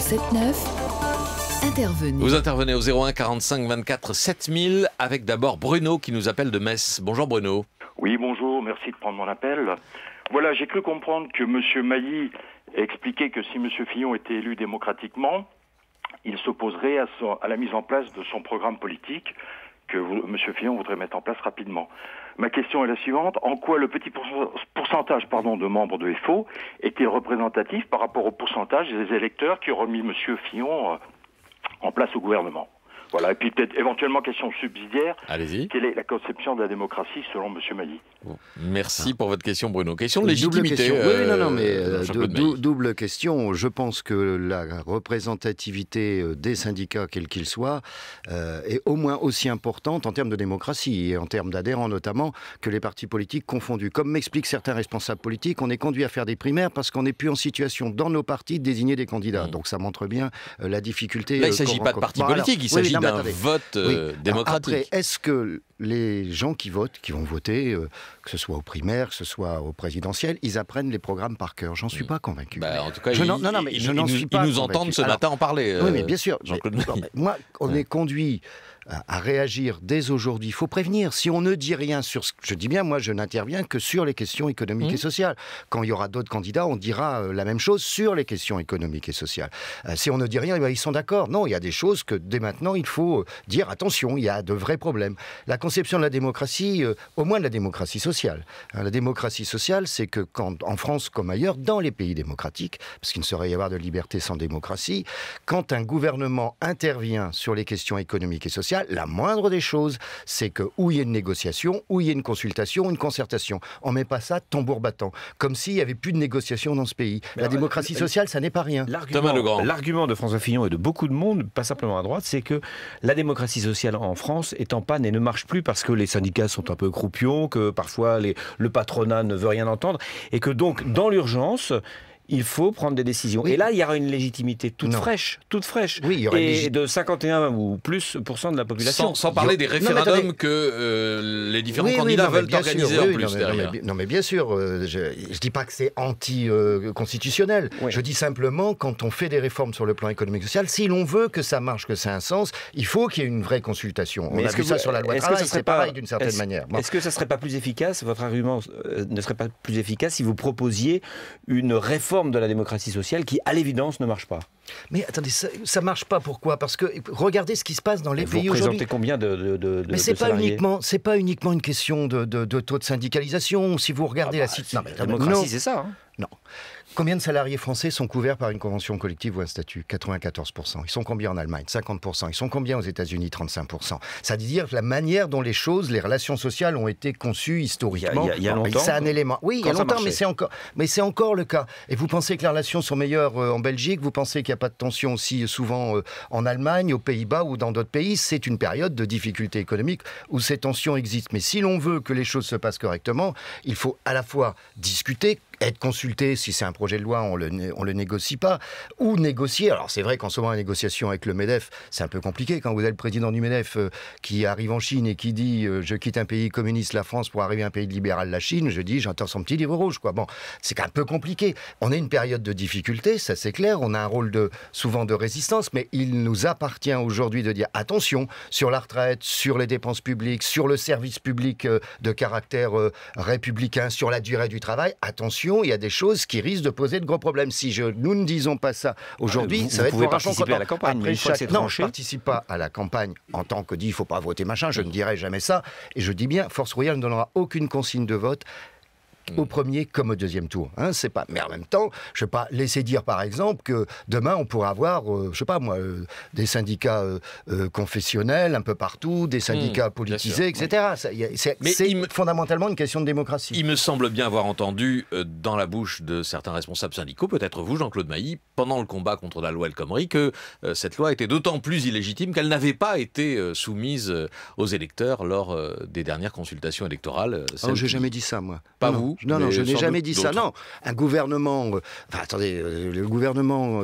Le 7-9, intervenez. Vous intervenez au 01 45 24 7000 avec d'abord Bruno qui nous appelle de Metz. Bonjour Bruno. Oui, bonjour, merci de prendre mon appel. Voilà, j'ai cru comprendre que M. Mailly expliquait que si M. Fillon était élu démocratiquement, il s'opposerait à la mise en place de son programme politique que M. Fillon voudrait mettre en place rapidement. Ma question est la suivante. En quoi le petit pourcentage de membres de FO est-il représentatif par rapport au pourcentage des électeurs qui auront mis M. Fillon en place au gouvernement? Voilà. Et puis peut-être éventuellement question subsidiaire. Allez-y. Quelle est la conception de la démocratie selon M. Mailly? Merci pour votre question, Bruno. Question de légitimité. Double question. Double question. Je pense que la représentativité des syndicats, quels qu'ils soient, est au moins aussi importante en termes de démocratie et en termes d'adhérents notamment que les partis politiques confondus. Comme m'expliquent certains responsables politiques, on est conduit à faire des primaires parce qu'on n'est plus en situation dans nos partis de désigner des candidats. Donc ça montre bien la difficulté. Là, il ne s'agit pas de partis politiques, il s'agit d'un vote démocratique. Alors après, est-ce que les gens qui votent, qui vont voter, que ce soit aux primaires, que ce soit aux présidentielles, ils apprennent les programmes par cœur? J'en suis pas convaincu. Bah, en tout cas, ils nous entendent ce matin en parler. Oui, mais bien sûr. On est conduit à réagir dès aujourd'hui. Il faut prévenir. Si on ne dit rien sur ce... Je dis bien, moi, je n'interviens que sur les questions économiques et sociales. Quand il y aura d'autres candidats, on dira la même chose sur les questions économiques et sociales. Si on ne dit rien, eh bien, ils sont d'accord. Non, il y a des choses que, dès maintenant, il faut dire attention, il y a de vrais problèmes. La conception de la démocratie, au moins de la démocratie sociale. La démocratie sociale, c'est que, quand, en France comme ailleurs, dans les pays démocratiques, parce qu'il ne saurait y avoir de liberté sans démocratie, quand un gouvernement intervient sur les questions économiques et sociales, la moindre des choses, c'est que où il y a une négociation, où il y a une consultation, une concertation. On ne met pas ça tambour battant, comme s'il n'y avait plus de négociation dans ce pays. Mais la démocratie sociale, ça n'est pas rien. L'argument de François Fillon et de beaucoup de monde, pas simplement à droite, c'est que la démocratie sociale en France est en panne et ne marche plus parce que les syndicats sont un peu croupions, que parfois le patronat ne veut rien entendre, et que donc, dans l'urgence... il faut prendre des décisions. Oui. Et là, il y aura une légitimité toute fraîche. Oui, il y aura de 51 ou plus % de la population. Sans parler des référendums que les différents candidats veulent organiser en plus derrière. Non mais bien sûr, je ne dis pas que c'est anti-constitutionnel. Je dis simplement, quand on fait des réformes sur le plan économique et social, si l'on veut que ça marche, que ça a un sens, il faut qu'il y ait une vraie consultation. On a vu ça sur la loi travail, c'est pareil d'une certaine manière. Est-ce que ça ne serait pas plus efficace, votre argument ne serait pas plus efficace si vous proposiez une réforme de la démocratie sociale qui, à l'évidence, ne marche pas? Mais attendez, ça ne marche pas, pourquoi? Parce que regardez ce qui se passe dans les pays aujourd'hui. Vous représentez combien de mais c'est pas uniquement une question de taux de syndicalisation. Si vous regardez la situation... La démocratie, c'est ça. Non. Combien de salariés français sont couverts par une convention collective ou un statut? 94%. Ils sont combien en Allemagne? 50%. Ils sont combien aux États-Unis? 35%. Ça veut dire la manière dont les choses, les relations sociales ont été conçues historiquement. Il y a longtemps. C'est un élément. Oui, il y a longtemps, mais c'est encore le cas. Et vous pensez que les relations sont meilleures en Belgique? Vous pensez qu'il n'y a pas de tension aussi souvent en Allemagne, aux Pays-Bas ou dans d'autres pays? C'est une période de difficulté économique où ces tensions existent. Mais si l'on veut que les choses se passent correctement, il faut à la fois discuter, être consulté, si c'est un projet de loi, on le négocie pas, ou négocier. Alors c'est vrai qu'en ce moment, la négociation avec le MEDEF, c'est un peu compliqué. Quand vous avez le président du MEDEF qui arrive en Chine et qui dit « je quitte un pays communiste, la France, pour arriver à un pays libéral, la Chine », je dis « j'entends son petit livre rouge ». Bon, c'est un peu compliqué. On est une période de difficulté, ça c'est clair. On a un rôle souvent de résistance, mais il nous appartient aujourd'hui de dire « attention, sur la retraite, sur les dépenses publiques, sur le service public de caractère républicain, sur la durée du travail, attention, il y a des choses qui risquent de poser de gros problèmes. Si nous ne disons pas ça aujourd'hui, ça va être pour participer à la campagne. Non, je ne participe pas à la campagne en tant que dit, il ne faut pas voter machin, je ne dirai jamais ça. Et je dis bien, Force Ouvrière ne donnera aucune consigne de vote au premier comme au deuxième tour. Hein, c'est pas... Mais en même temps, je ne vais pas laisser dire, par exemple, que demain, on pourra avoir, je sais pas moi, des syndicats confessionnels un peu partout, des syndicats politisés, etc. Oui. C'est fondamentalement une question de démocratie. Il me semble bien avoir entendu dans la bouche de certains responsables syndicaux, peut-être vous, Jean-Claude Mailly, pendant le combat contre la loi El Khomri, que cette loi était d'autant plus illégitime qu'elle n'avait pas été soumise aux électeurs lors des dernières consultations électorales. Je n'ai jamais dit ça, moi. Pas vous? Non, non, je n'ai jamais dit ça. Non, un gouvernement, enfin, attendez, le gouvernement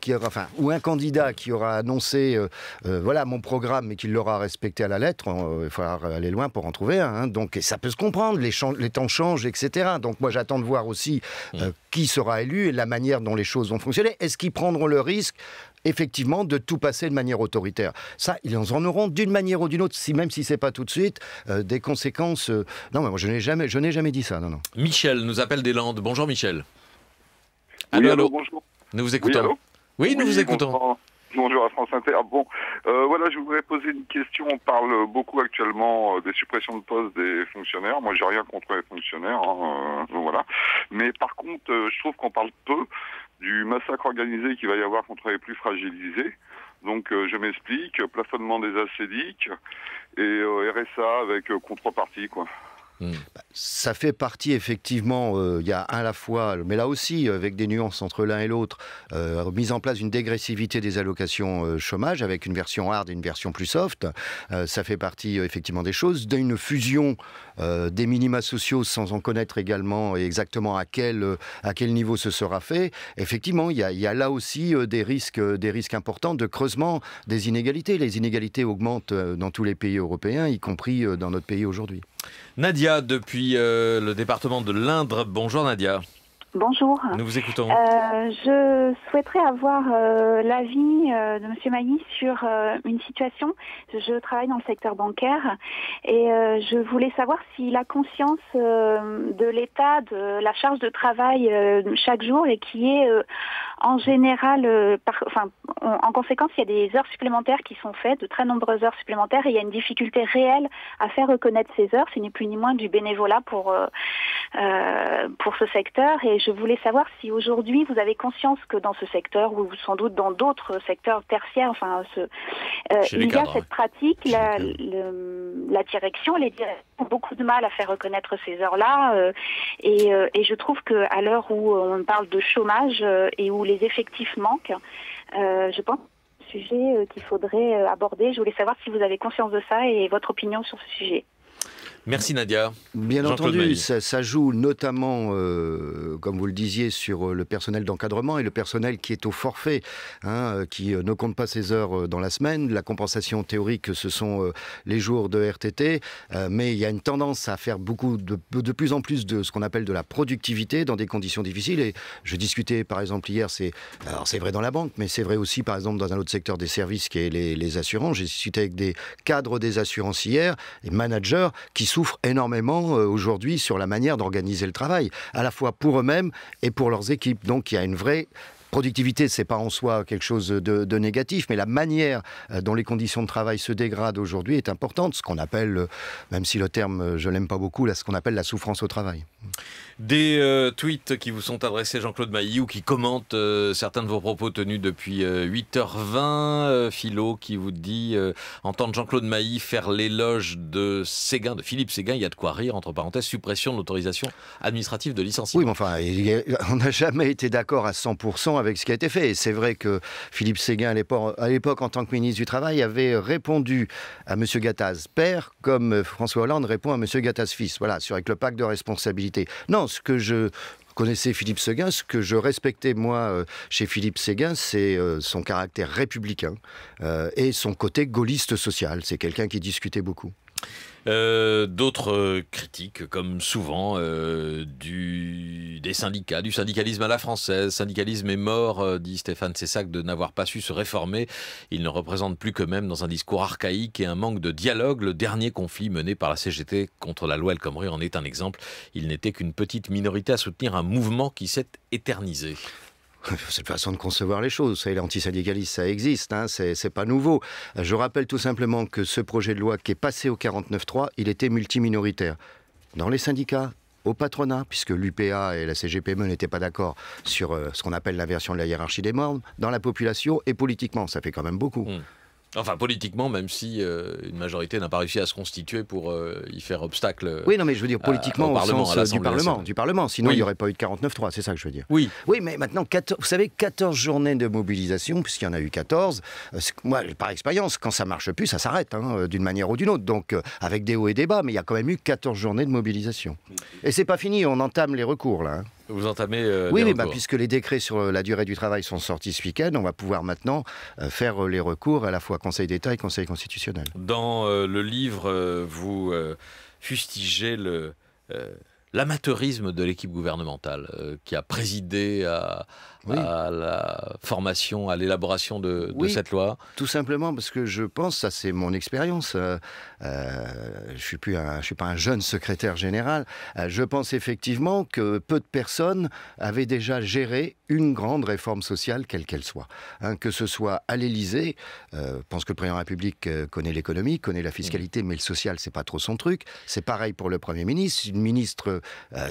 qui aura, enfin, ou un candidat qui aura annoncé, voilà, mon programme, mais qui l'aura respecté à la lettre, il faudra aller loin pour en trouver un. Hein, donc, et ça peut se comprendre, les temps changent, etc. Donc, moi, j'attends de voir aussi qui sera élu et la manière dont les choses vont fonctionner. Est-ce qu'ils prendront le risque effectivement de tout passer de manière autoritaire? Ça, ils en auront d'une manière ou d'une autre, si, même si c'est pas tout de suite, des conséquences... Non, mais moi, je n'ai jamais dit ça, non, non. Michel nous appelle des Landes. Bonjour, Michel. Oui, allô, bonjour. Nous vous écoutons. Oui, nous vous écoutons. Bonjour à France Inter. Bon, voilà, je voudrais poser une question. On parle beaucoup actuellement des suppressions de postes des fonctionnaires. Moi, j'ai rien contre les fonctionnaires, hein, donc voilà. Mais par contre, je trouve qu'on parle peu du massacre organisé qu'il va y avoir contre les plus fragilisés. Donc, je m'explique, plafonnement des assédiques et RSA avec contrepartie, quoi. Mmh. Ça fait partie effectivement, il y a à la fois, mais là aussi avec des nuances entre l'un et l'autre, mise en place d'une dégressivité des allocations chômage avec une version hard et une version plus soft, ça fait partie effectivement des choses, d'une fusion des minima sociaux sans en connaître également et exactement à quel niveau ce sera fait. Effectivement, il y a là aussi des risques importants de creusement des inégalités. Les inégalités augmentent dans tous les pays européens, y compris dans notre pays aujourd'hui. Nadia, depuis le département de l'Indre. Bonjour Nadia. Bonjour. Nous vous écoutons. Je souhaiterais avoir l'avis de M. Mailly sur une situation. Je travaille dans le secteur bancaire et je voulais savoir s'il a conscience de l'état de la charge de travail chaque jour et qui est en général, en conséquence, il y a des heures supplémentaires qui sont faites, de très nombreuses heures supplémentaires et il y a une difficulté réelle à faire reconnaître ces heures. Ce n'est plus ni moins du bénévolat pour ce secteur et je voulais savoir si aujourd'hui vous avez conscience que dans ce secteur ou sans doute dans d'autres secteurs tertiaires, enfin, il y a cette pratique, la direction, les directions ont beaucoup de mal à faire reconnaître ces heures-là et je trouve qu'à l'heure où on parle de chômage et où les effectifs manquent, je pense que c'est un sujet qu'il faudrait aborder. Je voulais savoir si vous avez conscience de ça et votre opinion sur ce sujet. Merci Nadia. Bien entendu, ça joue notamment, comme vous le disiez, sur le personnel d'encadrement et le personnel qui est au forfait, hein, qui ne compte pas ses heures dans la semaine. La compensation théorique, ce sont les jours de RTT, mais il y a une tendance à faire beaucoup de plus en plus de ce qu'on appelle de la productivité dans des conditions difficiles. Et je discutais par exemple hier, c'est vrai dans la banque, mais c'est vrai aussi par exemple dans un autre secteur des services qui est les assurances. J'ai discuté avec des cadres des assurances hier, des managers qui sont souffrent énormément aujourd'hui sur la manière d'organiser le travail, à la fois pour eux-mêmes et pour leurs équipes. Donc il y a une vraie productivité, c'est pas en soi quelque chose de négatif, mais la manière dont les conditions de travail se dégradent aujourd'hui est importante, ce qu'on appelle, même si le terme je l'aime pas beaucoup, là, ce qu'on appelle la souffrance au travail. Des tweets qui vous sont adressés, Jean-Claude Mailly, ou qui commentent certains de vos propos tenus depuis 8h20. Philo qui vous dit entendre Jean-Claude Mailly faire l'éloge de Séguin, de Philippe Séguin, il y a de quoi rire, entre parenthèses, suppression de l'autorisation administrative de licenciement. Oui, mais enfin, on n'a jamais été d'accord à 100% avec ce qui a été fait. Et c'est vrai que Philippe Séguin, à l'époque, en tant que ministre du Travail, avait répondu à M. Gattaz père, comme François Hollande répond à M. Gattaz fils, voilà, avec le pacte de responsabilité. Non, ce que je connaissais Philippe Séguin, ce que je respectais moi chez Philippe Séguin, c'est son caractère républicain et son côté gaulliste social. C'est quelqu'un qui discutait beaucoup. D'autres critiques, comme souvent, des syndicats, du syndicalisme à la française. Syndicalisme est mort, dit Stéphane Cessac, de n'avoir pas su se réformer. Il ne représente plus qu'eux-mêmes dans un discours archaïque et un manque de dialogue. Le dernier conflit mené par la CGT contre la loi El Khomri en est un exemple. Il n'était qu'une petite minorité à soutenir un mouvement qui s'est éternisé. C'est une façon de concevoir les choses. Vous savez, l'antisyndicalisme, ça existe, hein, c'est pas nouveau. Je rappelle tout simplement que ce projet de loi qui est passé au 49.3, il était multiminoritaire. Dans les syndicats, au patronat, puisque l'UPA et la CGPME n'étaient pas d'accord sur ce qu'on appelle la version de la hiérarchie des normes, dans la population et politiquement. Ça fait quand même beaucoup. Mmh. Enfin, politiquement, même si une majorité n'a pas réussi à se constituer pour y faire obstacle. Oui, non, mais je veux dire, politiquement, au sens du Parlement. Sinon, il n'y aurait pas eu de 49-3, c'est ça que je veux dire. Oui. Oui, mais maintenant, 14, vous savez, 14 journées de mobilisation, puisqu'il y en a eu 14. Moi, par expérience, quand ça ne marche plus, ça s'arrête, hein, d'une manière ou d'une autre. Donc, avec des hauts et des bas, mais il y a quand même eu 14 journées de mobilisation. Et c'est pas fini, on entame les recours, là. Hein. Vous entamez... oui, mais bah, puisque les décrets sur la durée du travail sont sortis ce week-end, on va pouvoir maintenant faire les recours à la fois Conseil d'État et Conseil constitutionnel. Dans le livre, vous fustigez l'amateurisme de l'équipe gouvernementale qui a présidé à la formation, à l'élaboration de cette loi. Tout simplement parce que je pense, ça c'est mon expérience, je ne suis pas un jeune secrétaire général, je pense effectivement que peu de personnes avaient déjà géré une grande réforme sociale, quelle qu'elle soit. Hein, que ce soit à l'Élysée, je pense que le président de la République connaît l'économie, connaît la fiscalité, mais le social, c'est pas trop son truc. C'est pareil pour le Premier ministre, une ministre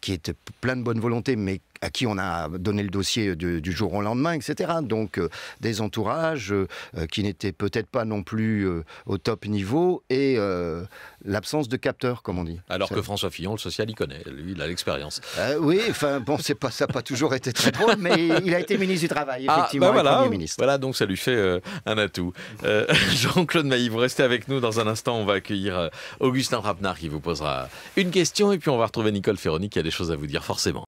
qui était plein de bonne volonté, mais à qui on a donné le dossier du jour au lendemain, etc. Donc des entourages qui n'étaient peut-être pas non plus au top niveau et l'absence de capteurs, comme on dit. Alors que François Fillon, le social, il connaît. Lui, il a l'expérience. Oui, enfin bon, ça n'a pas toujours été très drôle, mais il a été ministre du Travail, effectivement, et Premier ministre. Voilà, donc ça lui fait un atout. Jean-Claude Mailly, vous restez avec nous. Dans un instant, on va accueillir Augustin Rappenard qui vous posera une question et puis on va retrouver Nicole Ferroni qui a des choses à vous dire, forcément.